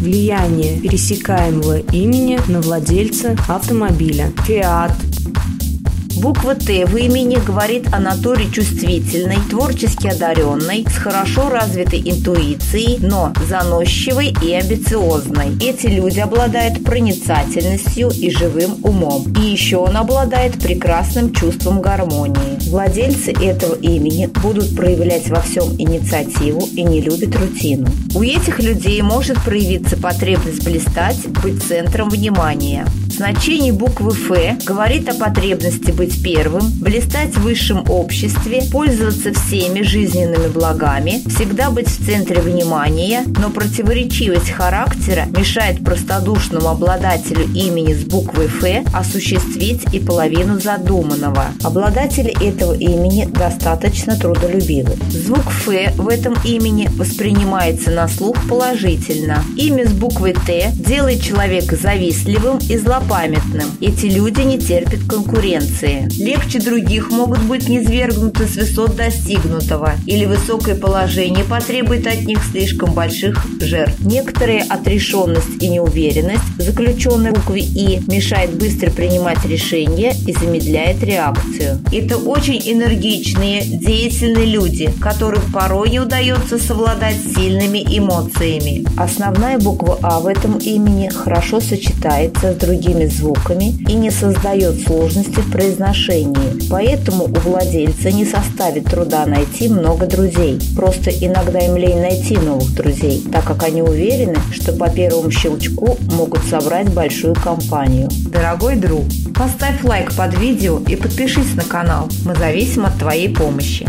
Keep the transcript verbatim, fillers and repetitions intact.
влияние пересекаемого имени на владельца автомобиля. Fiat. Буква «Т» в имени говорит о натуре чувствительной, творчески одаренной, с хорошо развитой интуицией, но заносчивой и амбициозной. Эти люди обладают проницательностью и живым умом. И еще он обладает прекрасным чувством гармонии. Владельцы этого имени будут проявлять во всем инициативу и не любят рутину. У этих людей может проявиться потребность блистать, быть центром внимания. Значение буквы «Ф» говорит о потребности быть первым, блистать в высшем обществе, пользоваться всеми жизненными благами, всегда быть в центре внимания, но противоречивость характера мешает простодушному обладателю имени с буквой «Ф» осуществить и половину задуманного. Обладатели этого имени достаточно трудолюбивы. Звук «Ф» в этом имени воспринимается на слух положительно. Имя с буквой «Т» делает человека завистливым и злопамятным. Памятным. Эти люди не терпят конкуренции. Легче других могут быть низвергнуты с высот достигнутого, или высокое положение потребует от них слишком больших жертв. Некоторая отрешенность и неуверенность, заключенная в букве «И», мешает быстро принимать решения и замедляет реакцию. Это очень энергичные, деятельные люди, которым порой не удается совладать с сильными эмоциями. Основная буква «А» в этом имени хорошо сочетается с другими звуками и не создает сложности в произношении, поэтому у владельца не составит труда найти много друзей. Просто иногда им лень найти новых друзей, так как они уверены, что по первому щелчку могут собрать большую компанию. Дорогой друг, поставь лайк под видео и подпишись на канал. Мы зависим от твоей помощи.